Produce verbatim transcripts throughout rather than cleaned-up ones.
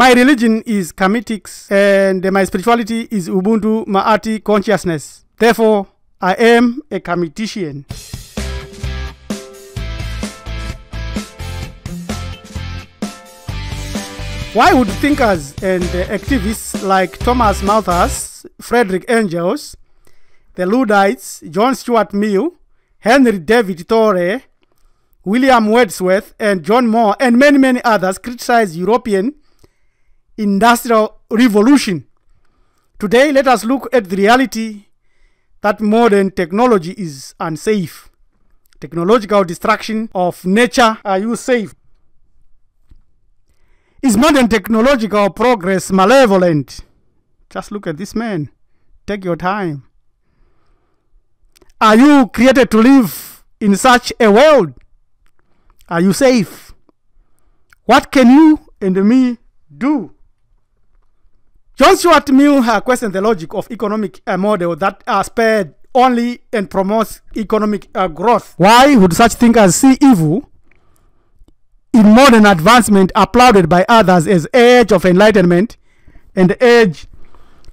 My religion is Khametics and my spirituality is Ubuntu Maati Consciousness. Therefore, I am a Khametitian. Why would thinkers and activists like Thomas Malthus, Friedrich Engels, the Luddites, John Stuart Mill, Henry David Thoreau, William Wordsworth, and John Muir, and many, many others criticize European Industrial Revolution? Today, let us look at the reality that modern technology is unsafe. Technological destruction of nature, are you safe? Is modern technological progress malevolent? Just look at this man. Take your time. Are you created to live in such a world? Are you safe? What can you and me do? John Stuart Mill questioned the logic of economic uh, model that are uh, spared only and promotes economic uh, growth. Why would such thinkers see evil in modern advancement applauded by others as age of enlightenment and age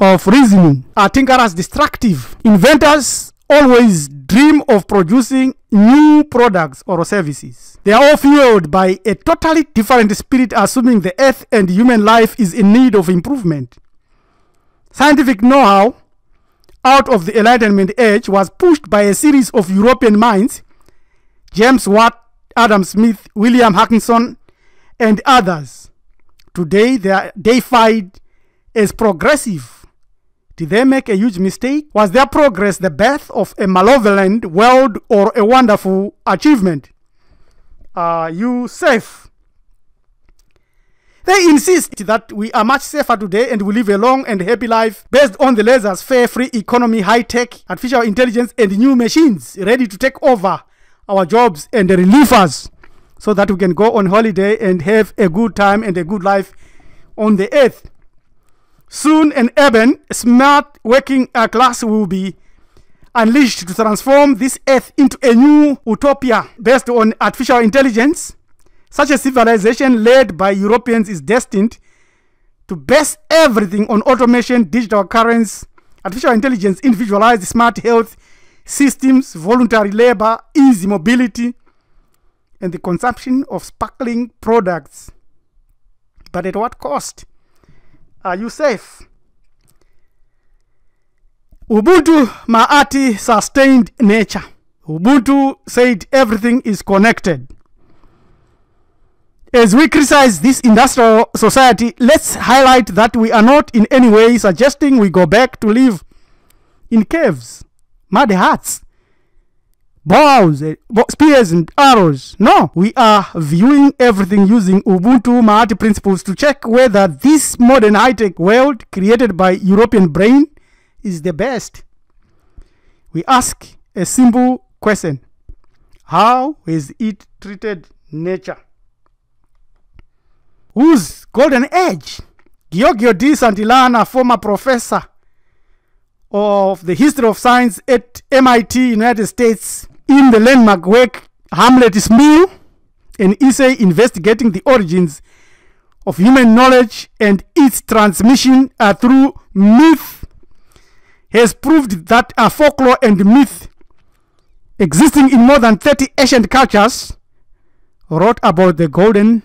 of reasoning? Are thinkers destructive? Inventors always dream of producing new products or services. They are all fueled by a totally different spirit, assuming the earth and human life is in need of improvement. Scientific know-how out of the Enlightenment age was pushed by a series of European minds, James Watt, Adam Smith, William Huskisson, and others. Today, they are deified as progressive. Did they make a huge mistake? Was their progress the birth of a malevolent world or a wonderful achievement? Are you safe? They insist that we are much safer today and we live a long and happy life based on the laissez-faire free economy, high-tech, artificial intelligence, and new machines ready to take over our jobs and relieve us so that we can go on holiday and have a good time and a good life on the earth. Soon an urban, smart working class will be unleashed to transform this earth into a new utopia based on artificial intelligence. Such a civilization led by Europeans is destined to base everything on automation, digital currency, artificial intelligence, individualized smart health systems, voluntary labor, easy mobility, and the consumption of sparkling products. But at what cost? Are you safe? Ubuntu Maati sustained nature. Ubuntu said everything is connected. As we criticize this industrial society, let's highlight that we are not in any way suggesting we go back to live in caves, mud huts, bows, spears and arrows. No, we are viewing everything using Ubuntu Maati principles to check whether this modern high-tech world created by European brain is the best. We ask a simple question: how has it treated nature? Whose golden age? Giorgio Di Santillana, former professor of the history of science at M I T, United States, in the landmark work Hamlet's Mill, an essay investigating the origins of human knowledge and its transmission uh, through myth, has proved that a folklore and myth existing in more than thirty ancient cultures wrote about the golden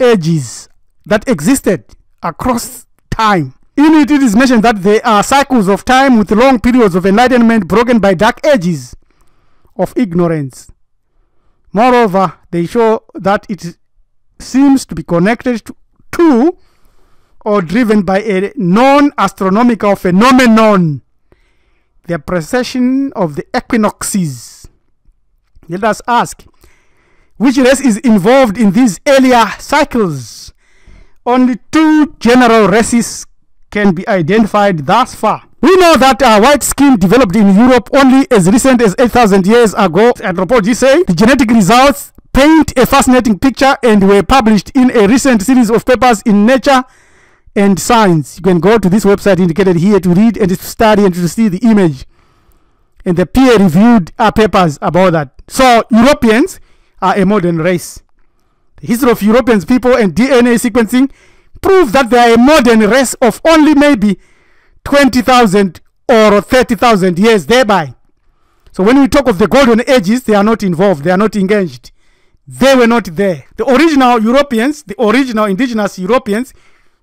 ages that existed across time. In it, it is mentioned that there are cycles of time with long periods of enlightenment broken by dark ages of ignorance. Moreover, they show that it seems to be connected to, to or driven by a non-astronomical phenomenon, the precession of the equinoxes. Let us ask, which race is involved in these earlier cycles? Only two general races can be identified thus far. We know that our white skin developed in Europe only as recent as eight thousand years ago. Anthropologists say the genetic results paint a fascinating picture and were published in a recent series of papers in Nature and Science. You can go to this website indicated here to read and to study and to see the image and the peer-reviewed papers about that. So Europeans are a modern race. The history of Europeans people and D N A sequencing prove that they are a modern race of only maybe twenty thousand or thirty thousand years thereby. So when we talk of the golden ages, they are not involved, they are not engaged. They were not there. The original Europeans, the original indigenous Europeans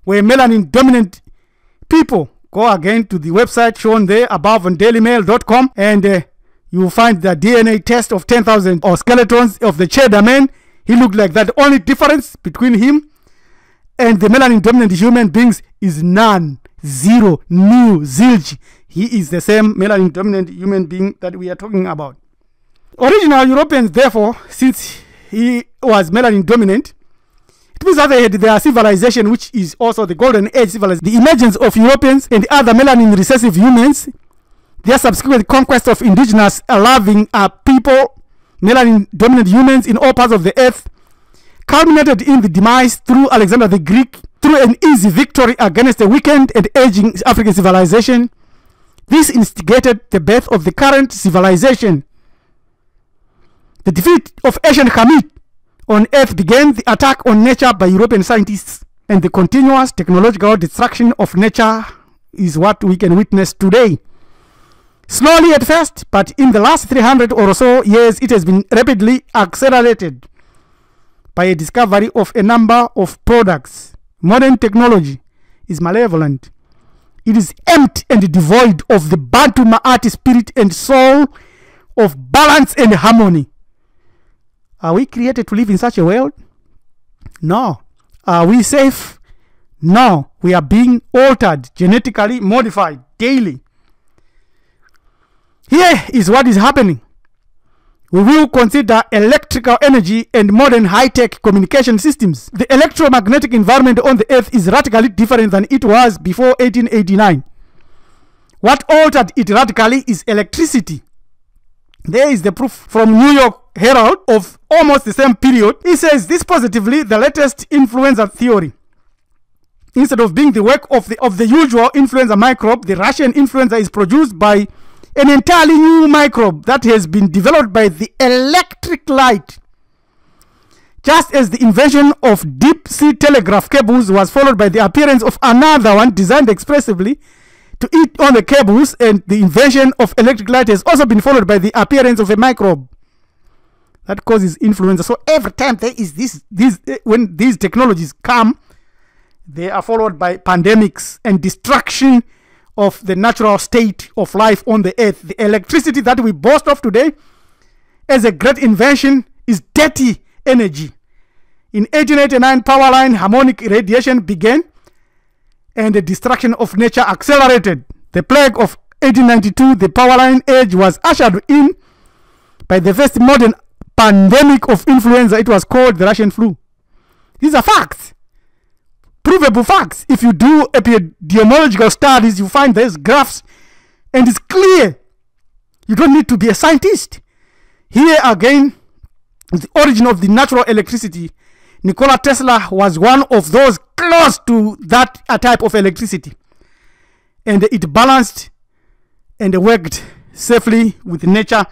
were melanin dominant people. Go again to the website shown there above on daily mail dot com and uh, you will find the D N A test of ten thousand or skeletons of the Cheddar Man. He looked like that. The only difference between him and the melanin dominant human beings is none, zero, new, zilch. He is the same melanin dominant human being that we are talking about. Original Europeans, therefore, since he was melanin dominant, it means that they had their civilization, which is also the golden age civilization. The emergence of Europeans and other melanin recessive humans, their subsequent conquest of indigenous loving uh, people, melanin dominant humans in all parts of the earth, culminated in the demise through Alexander the Greek, through an easy victory against a weakened and aging African civilization. This instigated the birth of the current civilization. The defeat of ancient Khamit on earth began the attack on nature by European scientists, and the continuous technological destruction of nature is what we can witness today. Slowly at first, but in the last three hundred or so years, it has been rapidly accelerated by a discovery of a number of products. Modern technology is malevolent. It is empty and devoid of the Bantu Ma'at spirit and soul of balance and harmony. Are we created to live in such a world? No. Are we safe? No. We are being altered, genetically modified daily. Here is what is happening. We will consider electrical energy and modern high-tech communication systems. The electromagnetic environment on the earth is radically different than it was before eighteen eighty-nine. What altered it radically is electricity. There is the proof from New York Herald of almost the same period. It says this positively, the latest influenza theory. Instead of being the work of the, of the usual influenza microbe, the Russian influenza is produced by an entirely new microbe that has been developed by the electric light. Just as the invention of deep-sea telegraph cables was followed by the appearance of another one designed expressively to eat on the cables, and the invention of electric light has also been followed by the appearance of a microbe that causes influenza. So every time there is this, this when these technologies come, they are followed by pandemics and destruction of the natural state of life on the earth. The electricity that we boast of today as a great invention is dirty energy. In eighteen eighty-nine, power line harmonic radiation began and the destruction of nature accelerated. The plague of eighteen ninety-two, the power line age, was ushered in by the first modern pandemic of influenza. It was called the Russian flu. These are facts. Provable facts. If you do epidemiological studies, you find there's graphs and it's clear. You don't need to be a scientist. Here again, the origin of the natural electricity. Nikola Tesla was one of those close to that type of electricity. And it balanced and worked safely with nature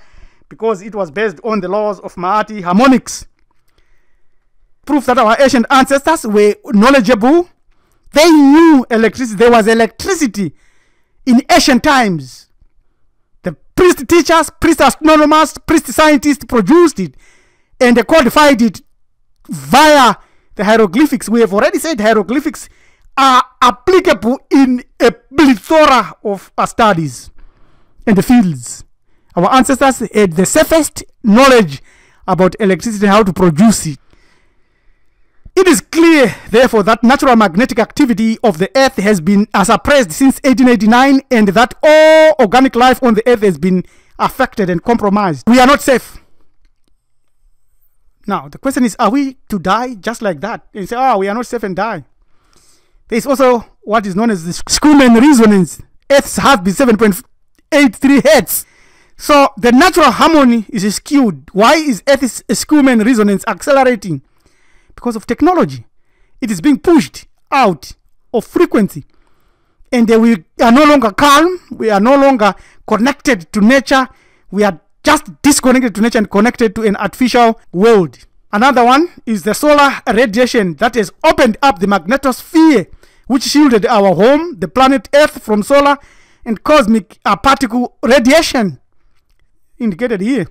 because it was based on the laws of Ma'at harmonics. Proof that our ancient ancestors were knowledgeable. They knew electricity. There was electricity in ancient times. The priest teachers, priest astronomers, priest scientists produced it and they codified it via the hieroglyphics. We have already said hieroglyphics are applicable in a plethora of our studies and the fields. Our ancestors had the safest knowledge about electricity, how to produce it. It is clear, therefore, that natural magnetic activity of the earth has been suppressed since eighteen eighty-nine and that all organic life on the earth has been affected and compromised. We are not safe. Now, the question is, are we to die just like that? And say, oh, we are not safe and die. There is also what is known as the Schumann resonance. Earth's heartbeat is seven point eight three hertz. So the natural harmony is skewed. Why is Earth's Schumann resonance accelerating? Because of technology. It is being pushed out of frequency and uh, we are no longer calm, we are no longer connected to nature, we are just disconnected to nature and connected to an artificial world. Another one is the solar radiation that has opened up the magnetosphere, which shielded our home, the planet Earth, from solar and cosmic uh, particle radiation, indicated here.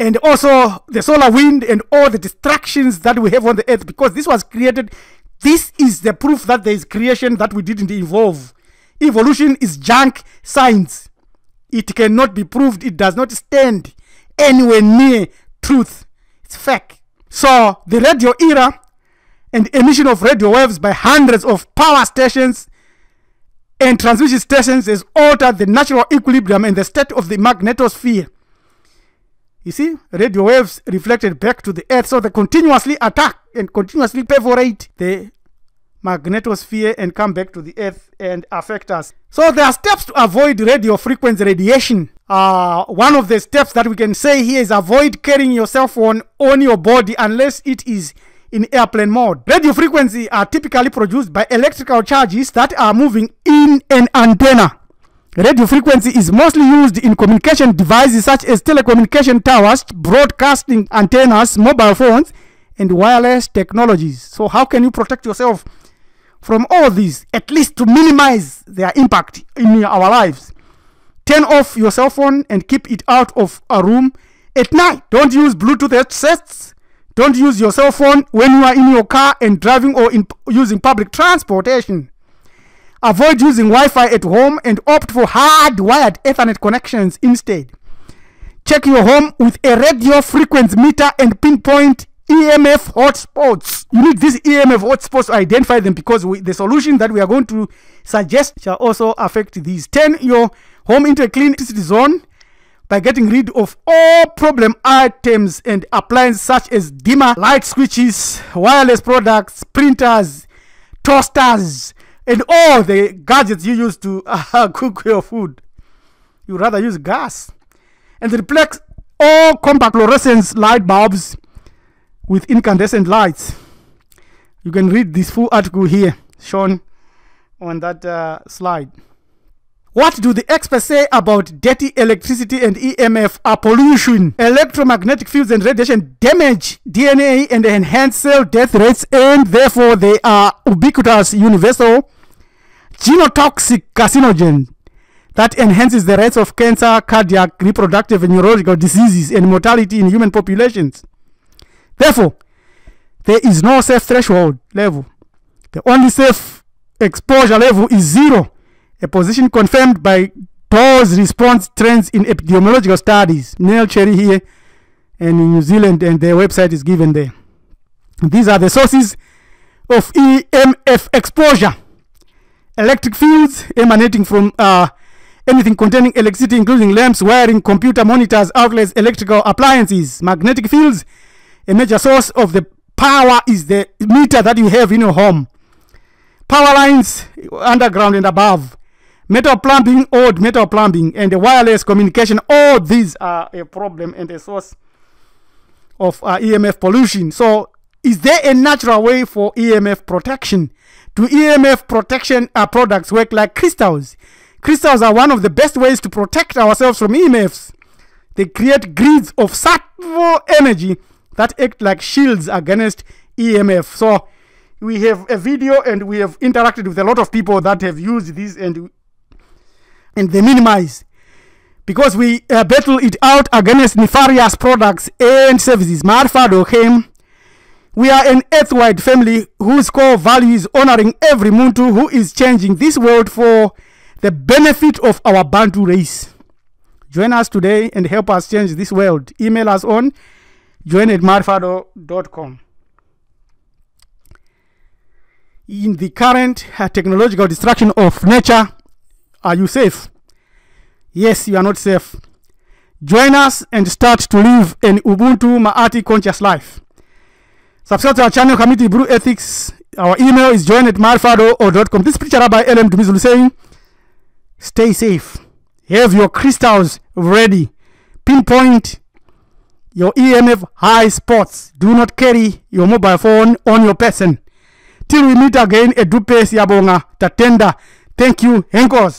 And also the solar wind and all the distractions that we have on the Earth, because this was created. This is the proof that there is creation that we didn't evolve. Evolution is junk science. It cannot be proved. It does not stand anywhere near truth. It's fake. So the radio era and emission of radio waves by hundreds of power stations and transmission stations has altered the natural equilibrium and the state of the magnetosphere. You see, radio waves reflected back to the Earth, so they continuously attack and continuously perforate the magnetosphere and come back to the Earth and affect us. So there are steps to avoid radio frequency radiation. Uh, one of the steps that we can say here is avoid carrying your cell phone on your body unless it is in airplane mode. Radio frequencies are typically produced by electrical charges that are moving in an antenna. Radio frequency is mostly used in communication devices such as telecommunication towers, broadcasting antennas, mobile phones, and wireless technologies. So how can you protect yourself from all these, at least to minimize their impact in our lives? Turn off your cell phone and keep it out of a room at night. Don't use Bluetooth headsets. Don't use your cell phone when you are in your car and driving or in using public transportation. Avoid using Wi-Fi at home and opt for hard-wired Ethernet connections instead. Check your home with a radio frequency meter and pinpoint E M F hotspots. You need these E M F hotspots to identify them, because we, the solution that we are going to suggest shall also affect these. Turn your home into a clean electricity zone by getting rid of all problem items and appliances such as dimmer, light switches, wireless products, printers, toasters, and all the gadgets you use to uh, cook your food. You rather use gas. And replace all compact fluorescent light bulbs with incandescent lights. You can read this full article here shown on that uh, slide. What do the experts say about dirty electricity and E M F are pollution? Electromagnetic fields and radiation damage D N A and enhance cell death rates, and therefore they are ubiquitous, universal, genotoxic carcinogen that enhances the rates of cancer, cardiac, reproductive and neurological diseases and mortality in human populations. Therefore, there is no safe threshold level. The only safe exposure level is zero, a position confirmed by dose response trends in epidemiological studies. Neil Cherry here and in New Zealand, and their website is given there. These are the sources of E M F exposure. Electric fields emanating from uh, anything containing electricity, including lamps, wiring, computer monitors, outlets, electrical appliances. Magnetic fields. A major source of the power is the meter that you have in your home. Power lines, underground and above. Metal plumbing, old metal plumbing, and the wireless communication. All these are a problem and a source of uh, E M F pollution. So is there a natural way for E M F protection? Do E M F protection uh, products work like crystals? Crystals are one of the best ways to protect ourselves from E M Fs. They create grids of subtle energy that act like shields against E M F. So we have a video and we have interacted with a lot of people that have used this, and and they minimize, because we uh, battle it out against nefarious products and services. Marfado came. We are an earthwide family whose core value is honoring every Muntu who is changing this world for the benefit of our Bantu race. Join us today and help us change this world. Email us on join at marfado dot com. In the current uh, technological destruction of nature, are you safe? Yes, you are not safe. Join us and start to live an Ubuntu Maati conscious life. Subscribe to our channel, KhamitH Blue Ethics. Our email is join at marfado dot com. This picture by L M Dumizulu saying, stay safe. Have your crystals ready. Pinpoint your E M F high spots. Do not carry your mobile phone on your person. Till we meet again at Dupes Yabonga Tatenda. Thank you, Hengkos.